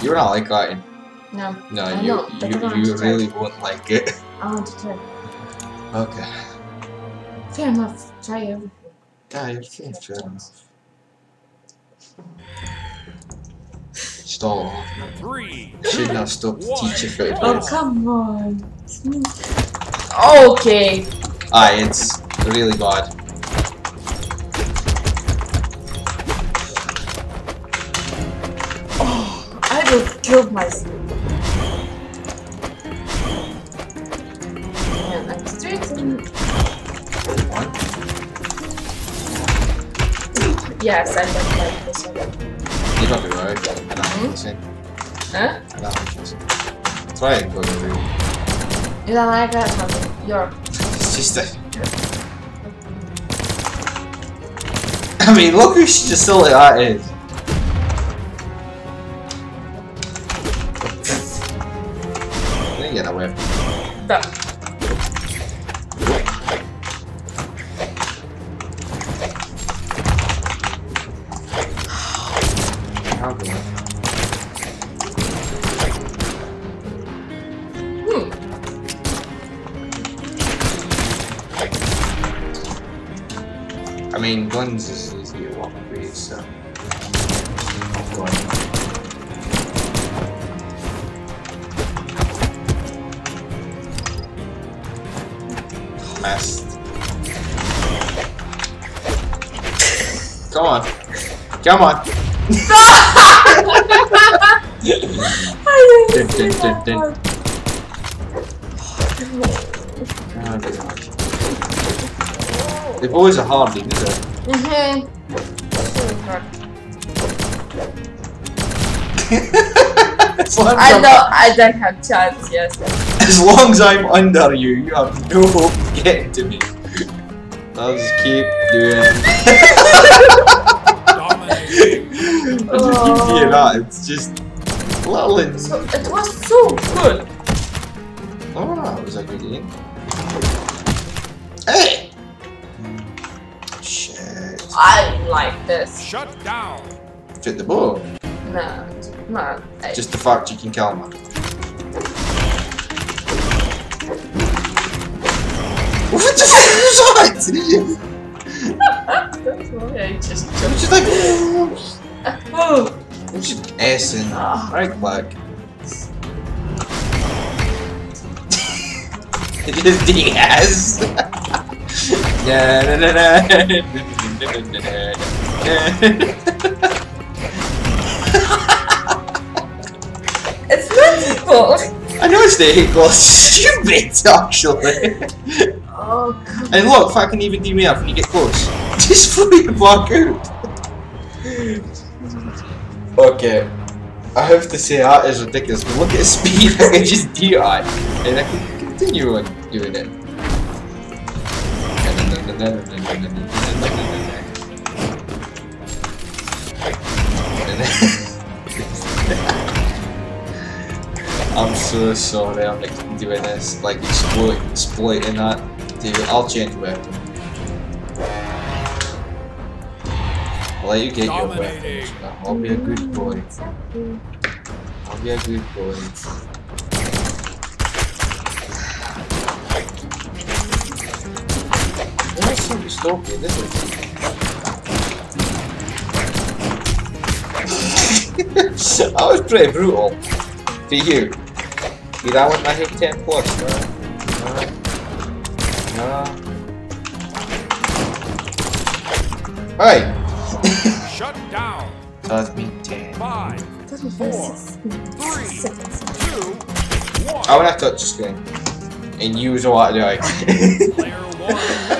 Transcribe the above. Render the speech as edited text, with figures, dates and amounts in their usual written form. You're not like lighting. No. No, I you really won't like it. I want to try. Okay. Fair enough. Try everything. Yeah, you can. Fair enough. Stall. Should not stop the teacher for advice. Oh, come on. Okay. Aye, it's really bad. Oh, I will kill myself. And I'm straightened. Yes, I don't like this one. You don't be worried, I don't like this one. Huh? I don't like this one. Try it and go to the room. You don't like that one? You're... It's just a... I mean, look who silly that is. I didn't get away from it. No. I mean, guns is easy to walk through, so... Messed. Come on. Come on. I didn't see that part. Oh, my gosh. They've always a hard thing, isn't it? Mm-hmm. So I know I don't have chance, yes. As long as I'm under you, you have no hope of getting to me. I'll just keep doing I'll just keep doing that, it's just literally. So, it was so good. Oh, that was a good game. Hey! I like this. Shut down. Fit the ball. No, no. Just the fact you can kill him. What the fuck was that? That's why I just jumped. She's like, oh. She's essing. Right back. It is DS. Yeah. It's not difficult. I know it's difficult. Stupid, actually. Oh god. And look, fucking even do me up when you get close. Just fully block out. Okay. I have to say that is ridiculous. But look at the speed I can just do that, and I can continue on doing it. I'm so sorry, I'm like doing this, like exploiting that. Dude, I'll change weapon. I'll let you get your weapons. I'll be a good boy. I'll be a good boy. Why is somebody stalking? This is. That was pretty brutal. For you. Dude, I want my hit 10 plus, bro. No. Alright. Shut down. That's me 10. 5, 4, 3, 2, 1. I want to touch the screen. And use a lot of the eye.